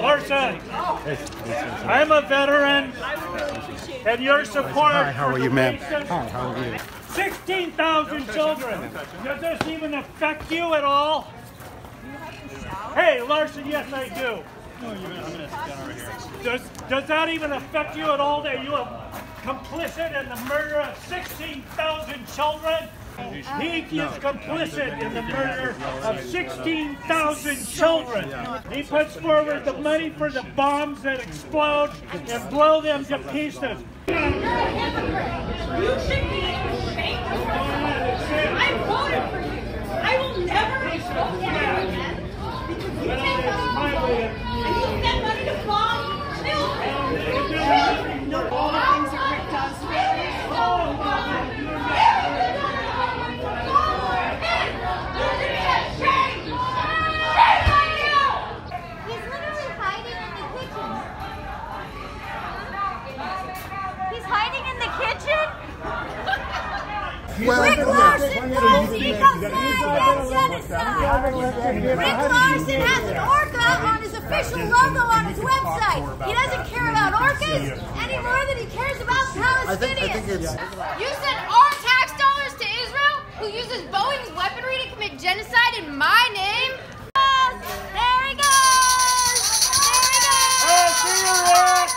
Larsen, I'm a veteran, and your support. Hi, how are you, ma'am? Hi, how are you? 16,000 children. Does this even affect you at all? Hey, Larsen, yes, I do. Does that even affect you at all? That you are complicit in the murder of 16,000 children? He is complicit in the murder of 16,000 children. He puts forward the money for the bombs that explode and blow them to pieces. You're a hypocrite. You should be ashamed of yourself. I voted for you. I will never vote for you again because you take my money and you spend money to bomb children. You know all the things that Rick does. Well, Rick Larsen calls Ecocide and genocide. Rick Larsen has an orca on his official logo on his website. He doesn't care about orcas any more than he cares about Palestinians. You send our tax dollars to Israel, who uses Boeing's weaponry to commit genocide in my name? There he goes! There he goes! Hey, see you, Rick!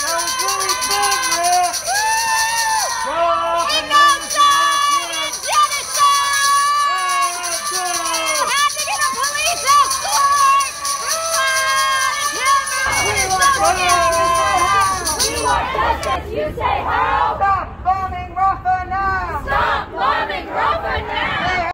That was really fun, Rick! You say how?